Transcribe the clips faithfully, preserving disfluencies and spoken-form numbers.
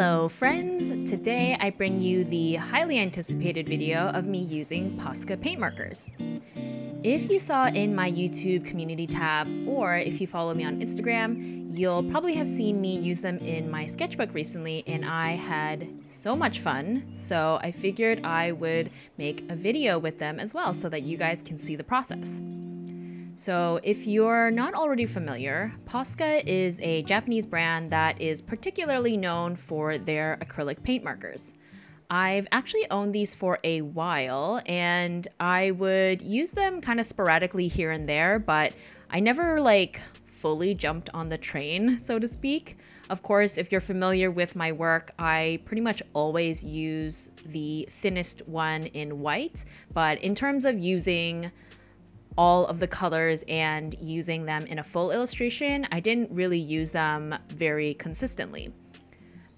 Hello friends! Today I bring you the highly anticipated video of me using Posca paint markers. If you saw in my YouTube community tab, or if you follow me on Instagram, you'll probably have seen me use them in my sketchbook recently, and I had so much fun, so I figured I would make a video with them as well so that you guys can see the process. So if you're not already familiar, Posca is a Japanese brand that is particularly known for their acrylic paint markers. I've actually owned these for a while and I would use them kind of sporadically here and there, but I never like fully jumped on the train, so to speak. Of course, if you're familiar with my work, I pretty much always use the thinnest one in white, but in terms of using all of the colors and using them in a full illustration, I didn't really use them very consistently.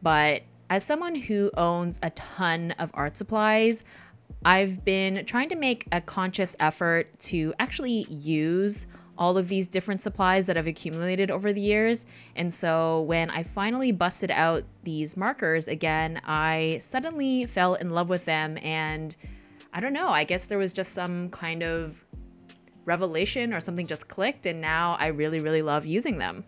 But as someone who owns a ton of art supplies, I've been trying to make a conscious effort to actually use all of these different supplies that I've accumulated over the years. And so when I finally busted out these markers again, I suddenly fell in love with them. And I don't know, I guess there was just some kind of revelation or something just clicked, and now I really really love using them.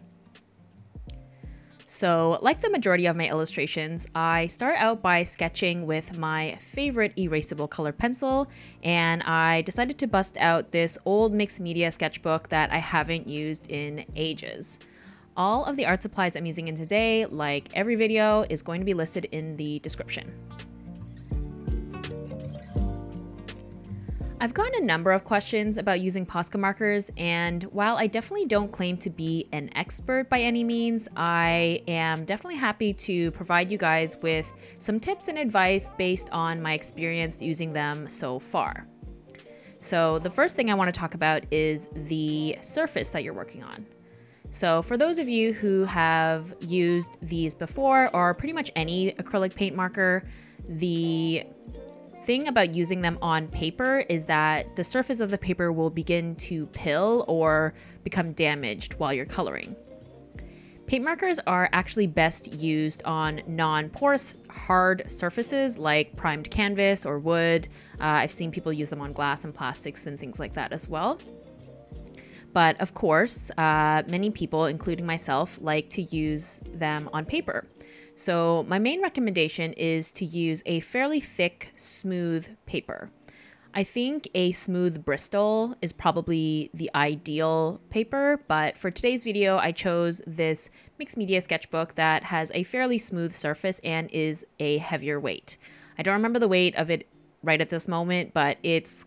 So like the majority of my illustrations, I start out by sketching with my favorite erasable color pencil, and I decided to bust out this old mixed media sketchbook that I haven't used in ages. All of the art supplies I'm using in today, like every video, is going to be listed in the description. I've gotten a number of questions about using Posca markers, and while I definitely don't claim to be an expert by any means, I am definitely happy to provide you guys with some tips and advice based on my experience using them so far. So the first thing I want to talk about is the surface that you're working on. So for those of you who have used these before, or pretty much any acrylic paint marker, the thing about using them on paper is that the surface of the paper will begin to pill or become damaged while you're coloring. Paint markers are actually best used on non-porous hard surfaces like primed canvas or wood. Uh, I've seen people use them on glass and plastics and things like that as well. But of course, uh, many people, including myself, like to use them on paper. So my main recommendation is to use a fairly thick, smooth paper. I think a smooth Bristol is probably the ideal paper, but for today's video, I chose this mixed media sketchbook that has a fairly smooth surface and is a heavier weight. I don't remember the weight of it right at this moment, but it's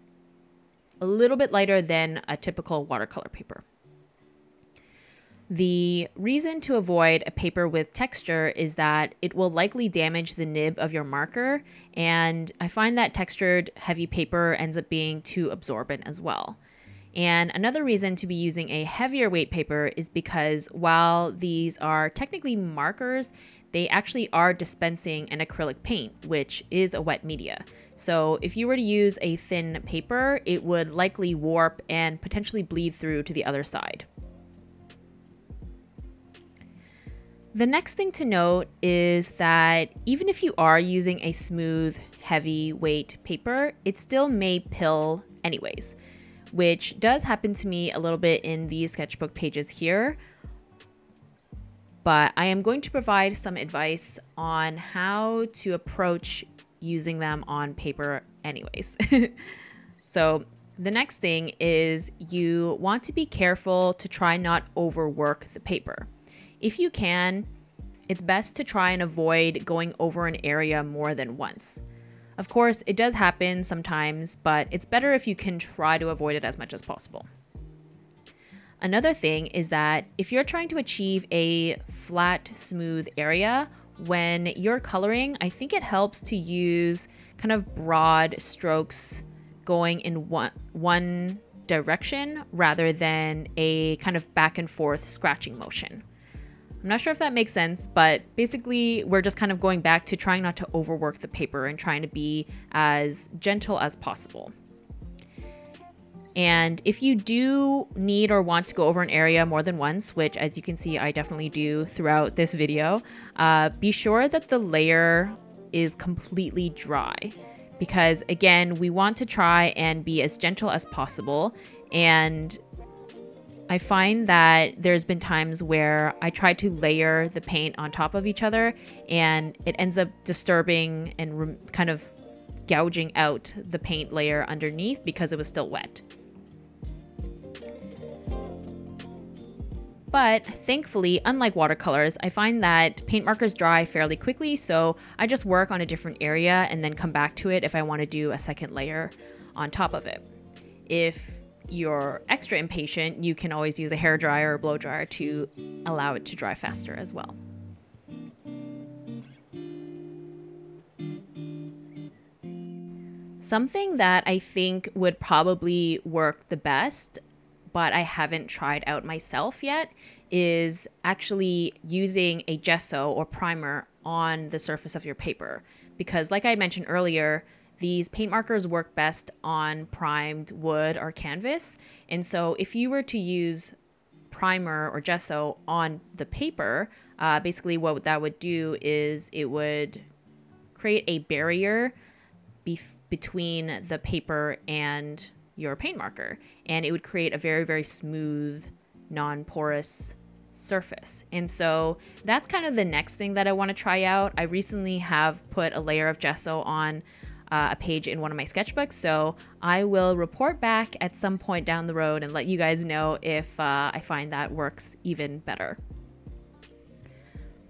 a little bit lighter than a typical watercolor paper. The reason to avoid a paper with texture is that it will likely damage the nib of your marker, and I find that textured heavy paper ends up being too absorbent as well. And another reason to be using a heavier weight paper is because while these are technically markers, they actually are dispensing an acrylic paint, which is a wet media. So if you were to use a thin paper, it would likely warp and potentially bleed through to the other side. The next thing to note is that even if you are using a smooth, heavyweight paper, it still may pill anyways, which does happen to me a little bit in these sketchbook pages here. But I am going to provide some advice on how to approach using them on paper anyways. So the next thing is you want to be careful to try not overwork the paper. If you can, it's best to try and avoid going over an area more than once. Of course, it does happen sometimes, but it's better if you can try to avoid it as much as possible. Another thing is that if you're trying to achieve a flat, smooth area, when you're coloring, I think it helps to use kind of broad strokes going in one, one direction rather than a kind of back and forth scratching motion. I'm not sure if that makes sense, but basically we're just kind of going back to trying not to overwork the paper and trying to be as gentle as possible. And if you do need or want to go over an area more than once, which as you can see, I definitely do throughout this video, uh, be sure that the layer is completely dry. Because again, we want to try and be as gentle as possible. And I find that there's been times where I try to layer the paint on top of each other and it ends up disturbing and kind of gouging out the paint layer underneath because it was still wet. But thankfully, unlike watercolors, I find that paint markers dry fairly quickly, so I just work on a different area and then come back to it if I want to do a second layer on top of it. If you're extra impatient, you can always use a hairdryer or blowdryer to allow it to dry faster as well. Something that I think would probably work the best, but I haven't tried out myself yet, is actually using a gesso or primer on the surface of your paper. Because like I mentioned earlier, these paint markers work best on primed wood or canvas. And so if you were to use primer or gesso on the paper, uh, basically what that would do is it would create a barrier bef- between the paper and your paint marker, and it would create a very, very smooth, non-porous surface. And so that's kind of the next thing that I want to try out. I recently have put a layer of gesso on uh, a page in one of my sketchbooks, so I will report back at some point down the road and let you guys know if uh, I find that works even better.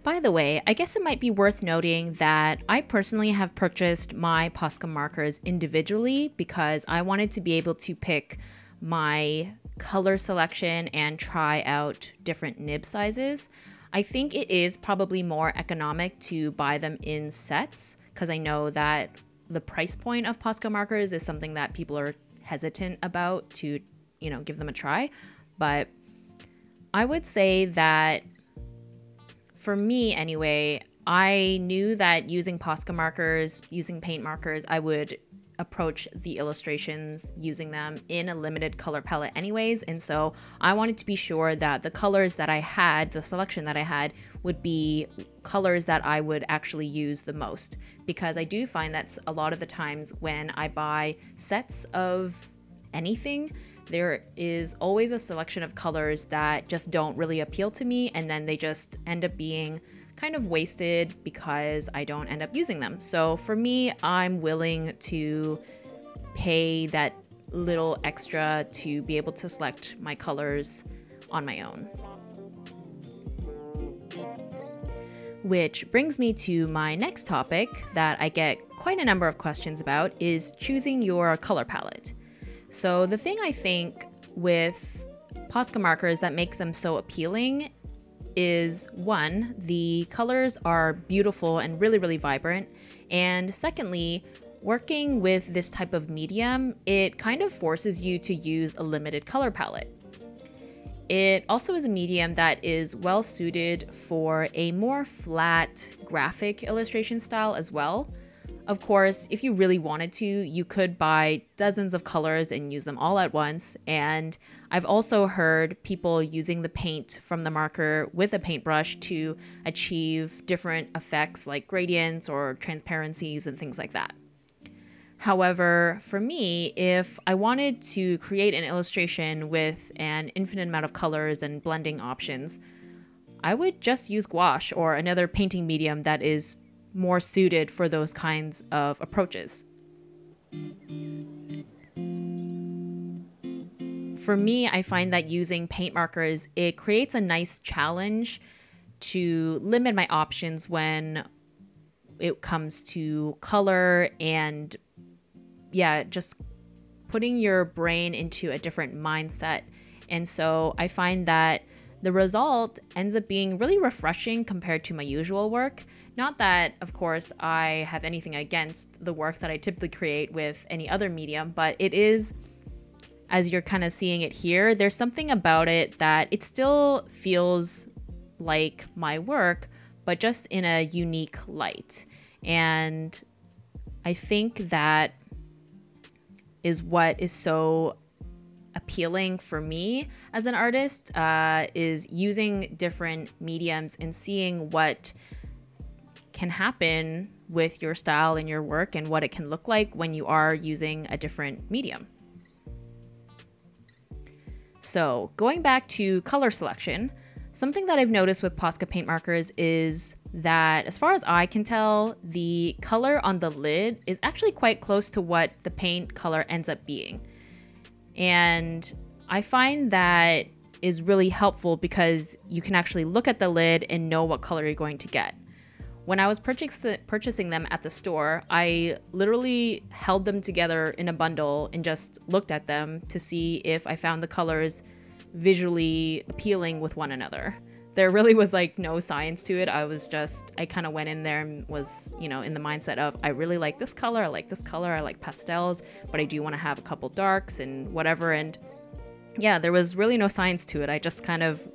By the way, I guess it might be worth noting that I personally have purchased my Posca markers individually because I wanted to be able to pick my color selection and try out different nib sizes. I think it is probably more economic to buy them in sets because I know that the price point of Posca markers is something that people are hesitant about to, you know, give them a try. But I would say that for me anyway, I knew that using Posca markers, using paint markers, I would approach the illustrations using them in a limited color palette anyways. And so I wanted to be sure that the colors that I had, the selection that I had, would be colors that I would actually use the most. Because I do find that a lot of the times when I buy sets of anything, there is always a selection of colors that just don't really appeal to me, and then they just end up being kind of wasted because I don't end up using them. So for me, I'm willing to pay that little extra to be able to select my colors on my own. Which brings me to my next topic that I get quite a number of questions about, is choosing your color palette. So the thing I think with Posca markers that make them so appealing is, one, the colors are beautiful and really, really vibrant. And secondly, working with this type of medium, it kind of forces you to use a limited color palette. It also is a medium that is well suited for a more flat graphic illustration style as well. Of course, if you really wanted to, you could buy dozens of colors and use them all at once. And I've also heard people using the paint from the marker with a paintbrush to achieve different effects like gradients or transparencies and things like that. However, for me, if I wanted to create an illustration with an infinite amount of colors and blending options, I would just use gouache or another painting medium that is more suited for those kinds of approaches. For me, I find that using paint markers, it creates a nice challenge to limit my options when it comes to color and, yeah, just putting your brain into a different mindset. And so I find that the result ends up being really refreshing compared to my usual work. Not that, of course, I have anything against the work that I typically create with any other medium, but it is, as you're kind of seeing it here, there's something about it that it still feels like my work, but just in a unique light. And I think that is what is so appealing for me as an artist uh, is using different mediums and seeing what can happen with your style and your work and what it can look like when you are using a different medium. So going back to color selection, something that I've noticed with Posca paint markers is that, as far as I can tell, the color on the lid is actually quite close to what the paint color ends up being. And I find that is really helpful because you can actually look at the lid and know what color you're going to get. When I was purchasing them at the store, I literally held them together in a bundle and just looked at them to see if I found the colors visually appealing with one another. There really was like no science to it. I was just, I kind of went in there and was, you know, in the mindset of, I really like this color, I like this color, I like pastels, but I do want to have a couple darks and whatever. And yeah, there was really no science to it. I just kind of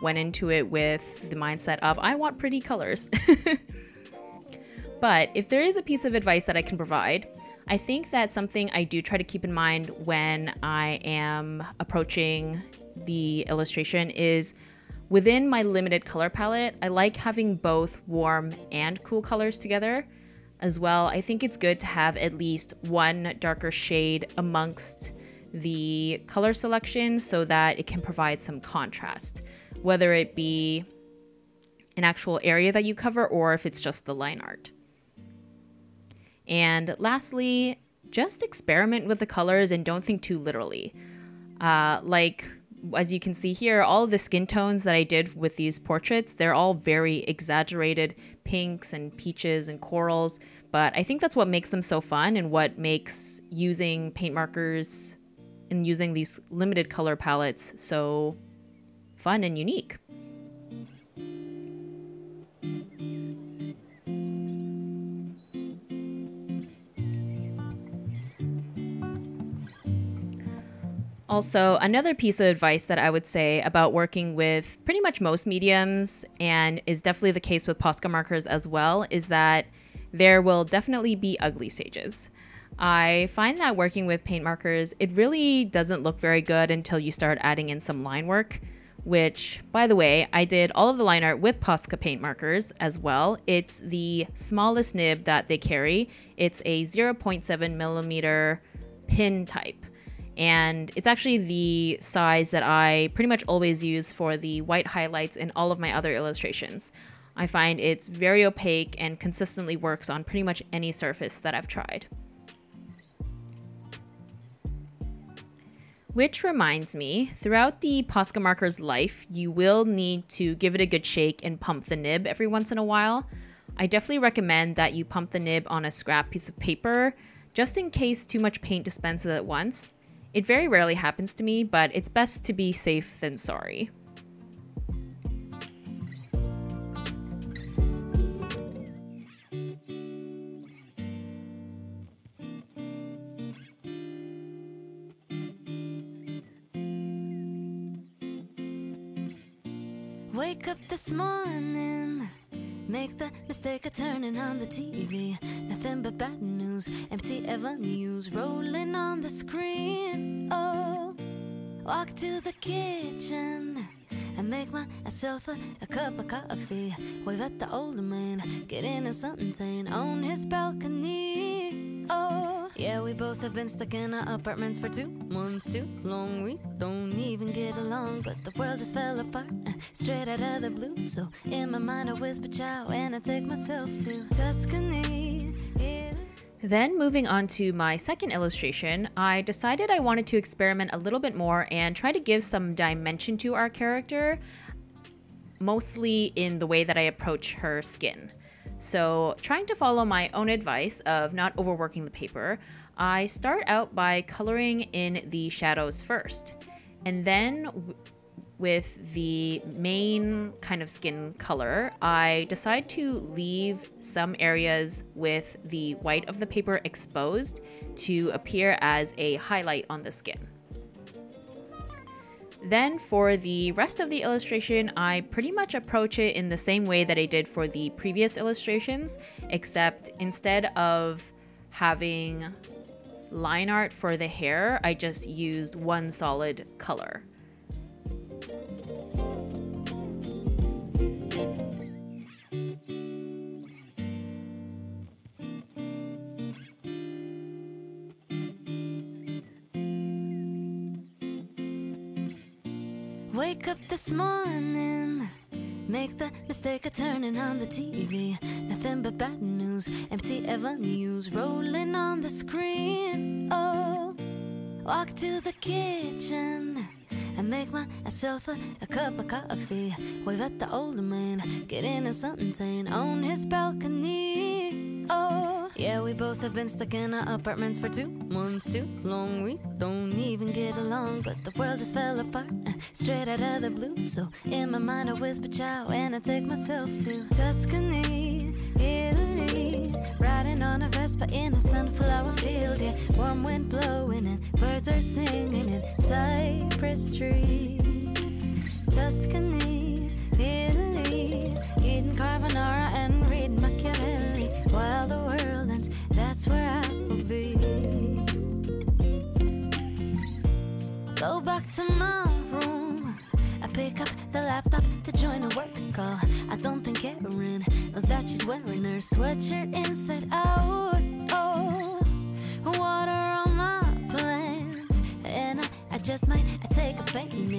went into it with the mindset of, I want pretty colors. But if there is a piece of advice that I can provide, I think that's something I do try to keep in mind when I am approaching the illustration is, within my limited color palette, I like having both warm and cool colors together. As well, I think it's good to have at least one darker shade amongst the color selection so that it can provide some contrast, whether it be an actual area that you cover or if it's just the line art. And lastly, just experiment with the colors and don't think too literally. Uh, like, as you can see here, all of the skin tones that I did with these portraits, they're all very exaggerated pinks and peaches and corals, but I think that's what makes them so fun and what makes using paint markers and using these limited color palettes so fun and unique. Also, another piece of advice that I would say about working with pretty much most mediums, and is definitely the case with Posca markers as well, is that there will definitely be ugly stages. I find that working with paint markers, it really doesn't look very good until you start adding in some line work, which, by the way, I did all of the line art with Posca paint markers as well. It's the smallest nib that they carry. It's a zero point seven millimeter pin type. And it's actually the size that I pretty much always use for the white highlights in all of my other illustrations. I find it's very opaque and consistently works on pretty much any surface that I've tried. Which reminds me, throughout the Posca marker's life, you will need to give it a good shake and pump the nib every once in a while. I definitely recommend that you pump the nib on a scrap piece of paper, just in case too much paint dispenses at once. It very rarely happens to me, but it's best to be safe than sorry. Wake up this morning, make the mistake of turning on the T V. Nothing but bad news, empty avenues rolling on the screen. Oh, walk to the kitchen and make myself a, a cup of coffee. Wave at the older man, get into something tan on his balcony. Oh, yeah, we both have been stuck in our apartments for two months too long. We don't even get along, but the world just fell apart. Straight out of the blue, so in my mind I whisper ciao and I take myself to Tuscany. Yeah. Then moving on to my second illustration, I decided I wanted to experiment a little bit more and try to give some dimension to our character, mostly in the way that I approach her skin. So trying to follow my own advice of not overworking the paper, I start out by coloring in the shadows first, and then with the main kind of skin color, I decide to leave some areas with the white of the paper exposed to appear as a highlight on the skin. Then for the rest of the illustration, I pretty much approach it in the same way that I did for the previous illustrations, except instead of having line art for the hair, I just used one solid color. Wake up this morning, make the mistake of turning on the T V. Nothing but bad news, empty avenues rolling on the screen. Oh, walk to the kitchen and make myself a, a cup of coffee. Wave at the older man, get into something tan on his balcony. Oh, yeah, we both have been stuck in our apartments for two months too long. We don't even get along, but the world just fell apart. Straight out of the blue, so in my mind I whisper ciao, and I take myself to Tuscany, Italy. Riding on a Vespa in a sunflower field, yeah. Warm wind blowing and birds are singing in cypress trees. Tuscany, Italy. Eating carbonara and reading Machiavelli while the world ends, that's where I will be. Go back to my room, I pick up the laptop to join a work call. I don't think Karen knows that she's wearing her sweatshirt inside out. Oh, water on my plants, and I, I just might I take a painting,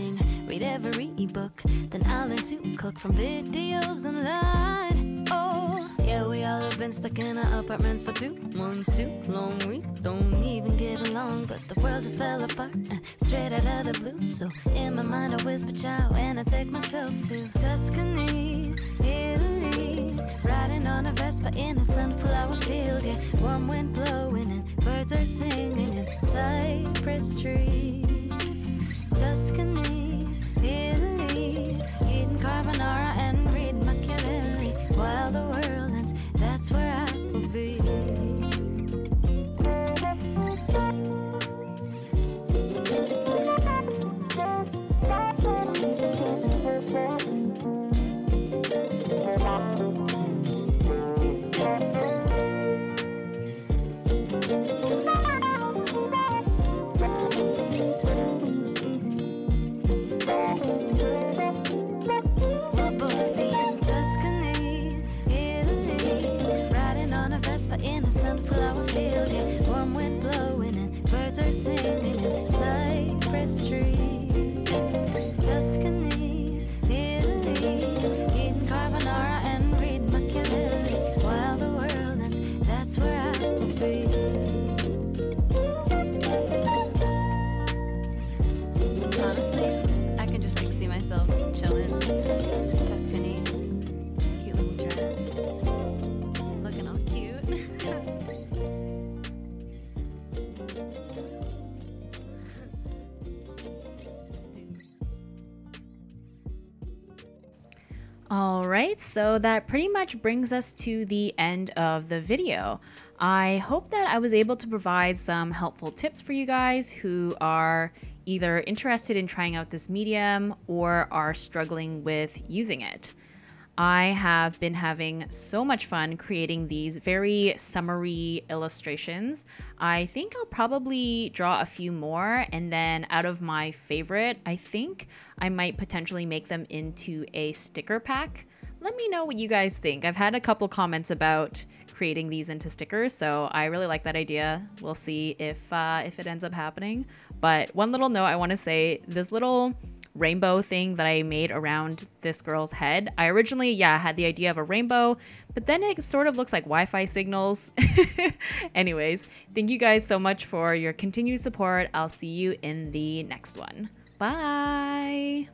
read every ebook, then I'll learn to cook from videos online. Oh, yeah, we all have been stuck in our apartments for two months too long. We don't even get along, but the world just fell apart, uh, straight out of the blue. So in my mind I whisper ciao, and I take myself to Tuscany, Italy. Riding on a Vespa in a sunflower field, yeah. Warm wind blowing and birds are singing in cypress trees. Tuscany, Italy. Eating carbonara and reading Machiavelli while the world ends, that's where I will be. Alright, so that pretty much brings us to the end of the video. I hope that I was able to provide some helpful tips for you guys who are either interested in trying out this medium or are struggling with using it. I have been having so much fun creating these very summery illustrations. I think I'll probably draw a few more, and then out of my favorite, I think I might potentially make them into a sticker pack. Let me know what you guys think. I've had a couple comments about creating these into stickers, so I really like that idea. We'll see if, uh, if it ends up happening. But one little note I want to say, this little rainbow thing that I made around this girl's head. I originally, yeah, had the idea of a rainbow, but then it sort of looks like Wi-Fi signals. Anyways, thank you guys so much for your continued support. I'll see you in the next one. Bye!